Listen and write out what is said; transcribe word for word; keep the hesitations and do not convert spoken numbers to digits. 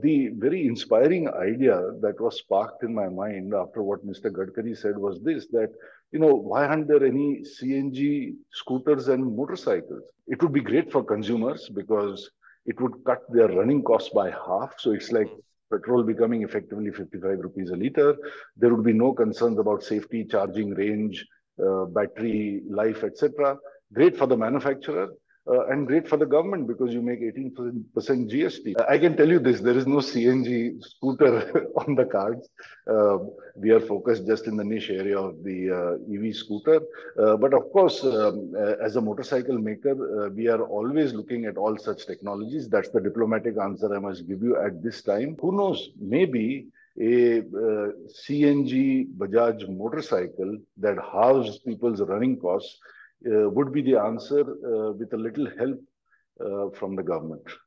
the very inspiring idea that was sparked in my mind after what Mister Gadkari said was this, that, you know, why aren't there any C N G scooters and motorcycles? It would be great for consumers because it would cut their running costs by half. So it's like petrol becoming effectively fifty-five rupees a litre. There would be no concerns about safety, charging range, uh, battery life, et cetera. Great for the manufacturer. Uh, and great for the government because you make eighteen percent G S T. I can tell you this, there is no C N G scooter on the cards. Uh, we are focused just in the niche area of the uh, E V scooter. Uh, but of course, um, as a motorcycle maker, uh, we are always looking at all such technologies. That's the diplomatic answer I must give you at this time. Who knows, maybe a uh, C N G Bajaj motorcycle that halves people's running costs Uh, would be the answer uh, with a little help uh, from the government.